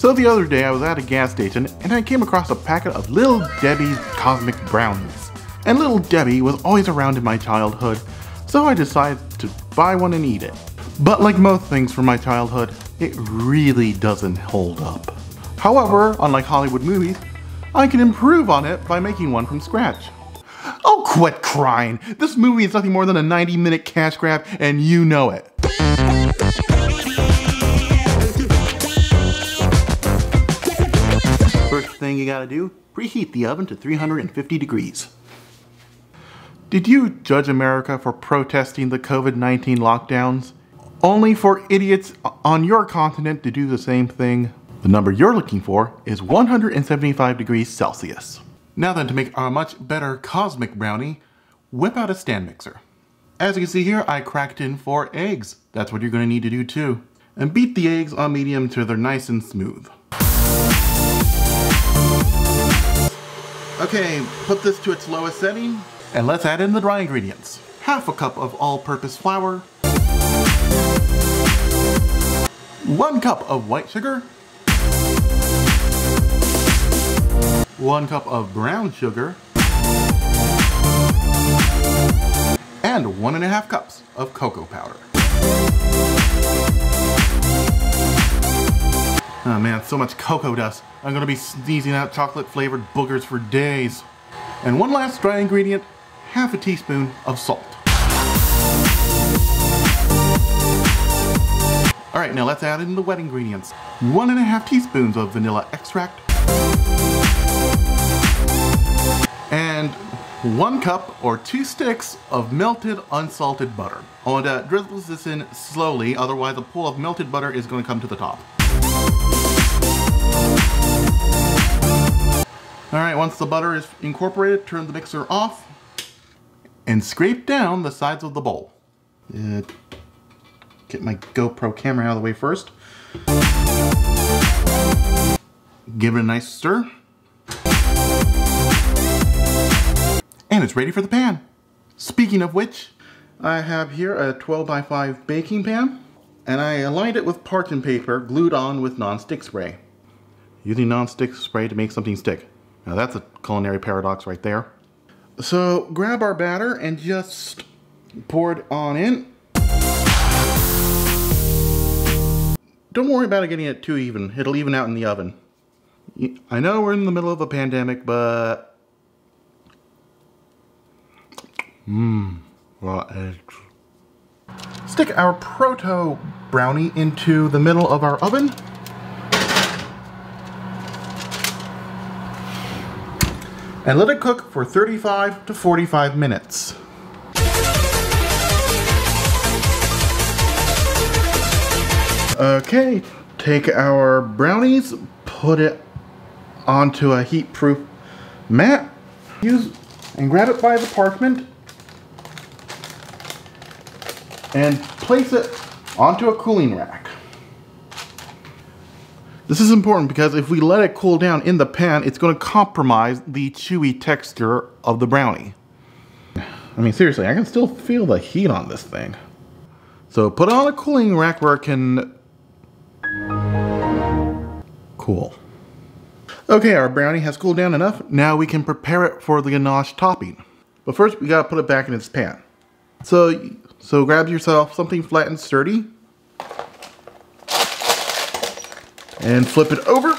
So the other day I was at a gas station and I came across a packet of Little Debbie's Cosmic Brownies. And Little Debbie was always around in my childhood, so I decided to buy one and eat it. But like most things from my childhood, it really doesn't hold up. However, unlike Hollywood movies, I can improve on it by making one from scratch. Oh, quit crying! This movie is nothing more than a 90-minute cash grab and you know it. Thing you gotta do, preheat the oven to 350 degrees. Did you judge America for protesting the COVID-19 lockdowns? Only for idiots on your continent to do the same thing. The number you're looking for is 175 degrees Celsius. Now then, to make a much better cosmic brownie, whip out a stand mixer. As you can see here, I cracked in 4 eggs. That's what you're gonna need to do too. And beat the eggs on medium till they're nice and smooth. Okay, put this to its lowest setting, and let's add in the dry ingredients. 1/2 cup of all-purpose flour, 1 cup of white sugar, 1 cup of brown sugar, and 1.5 cups of cocoa powder. Oh man, so much cocoa dust. I'm gonna be sneezing out chocolate-flavored boogers for days. And one last dry ingredient, 1/2 teaspoon of salt. All right, now let's add in the wet ingredients. 1.5 teaspoons of vanilla extract. And 1 cup or 2 sticks of melted unsalted butter. And drizzle this in slowly, otherwise a pool of melted butter is gonna come to the top. Alright, once the butter is incorporated, turn the mixer off and scrape down the sides of the bowl. Get my GoPro camera out of the way first. Give it a nice stir. And it's ready for the pan. Speaking of which, I have here a 12x5 baking pan, and I aligned it with parchment paper glued on with non-stick spray. Using non-stick spray to make something stick. Now that's a culinary paradox right there. So grab our batter and just pour it on in. Don't worry about it getting it too even. It'll even out in the oven. I know we're in the middle of a pandemic, but... raw eggs. Stick our proto brownie into the middle of our oven. And let it cook for 35 to 45 minutes. Okay, take our brownies, put it onto a heat-proof mat, and grab it by the parchment, and place it onto a cooling rack. This is important because if we let it cool down in the pan, it's going to compromise the chewy texture of the brownie. I mean, seriously, I can still feel the heat on this thing. So put it on a cooling rack where it can cool. Okay, our brownie has cooled down enough. Now we can prepare it for the ganache topping. But first, we got to put it back in its pan. So grab yourself something flat and sturdy. And flip it over.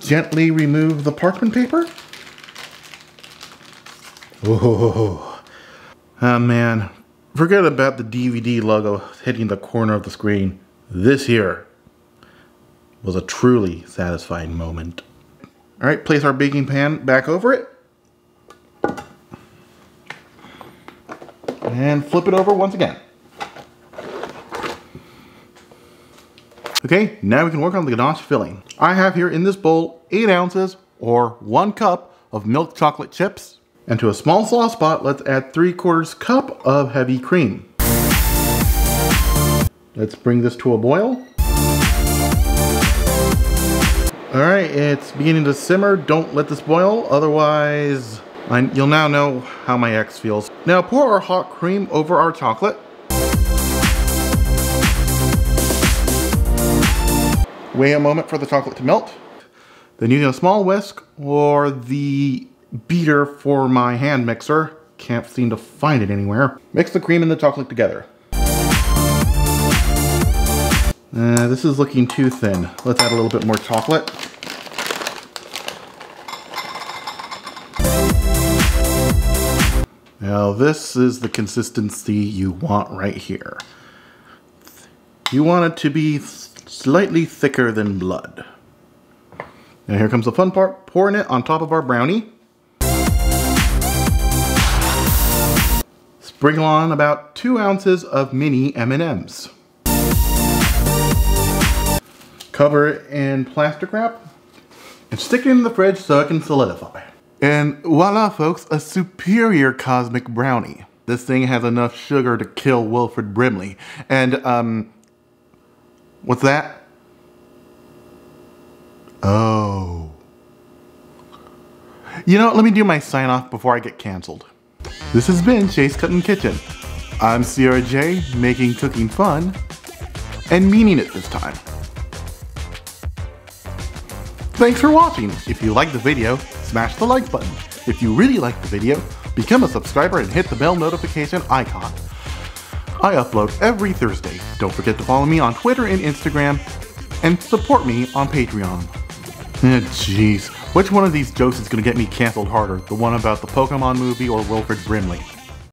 Gently remove the parchment paper. Oh, oh man. Forget about the DVD logo hitting the corner of the screen. This here was a truly satisfying moment. All right, place our baking pan back over it. And flip it over once again. Okay, now we can work on the ganache filling. I have here in this bowl 8 ounces or 1 cup of milk chocolate chips. And to a small sauce pot, let's add 3/4 cup of heavy cream. Let's bring this to a boil. All right, it's beginning to simmer. Don't let this boil, otherwise you'll now know how my ex feels. Now pour our hot cream over our chocolate. Wait a moment for the chocolate to melt. Then using a small whisk or the beater for my hand mixer. Can't seem to find it anywhere. Mix the cream and the chocolate together. This is looking too thin. Let's add a little bit more chocolate. Now this is the consistency you want right here. You want it to be slightly thicker than blood. Now here comes the fun part, pouring it on top of our brownie. Sprinkle on about 2 ounces of mini M&Ms. Cover it in plastic wrap and stick it in the fridge so it can solidify. And voila folks, a superior cosmic brownie. This thing has enough sugar to kill Wilfred Brimley. And what's that? Oh. You know what, let me do my sign off before I get canceled. This has been Chase Cutting Kitchen. I'm CRJ, making cooking fun and meaning it this time. Thanks for watching. If you liked the video, smash the like button. If you really liked the video, become a subscriber and hit the bell notification icon. I upload every Thursday. Don't forget to follow me on Twitter and Instagram and support me on Patreon. Jeez, which one of these jokes is gonna get me canceled harder? The one about the Pokemon movie or Wilfred Brimley?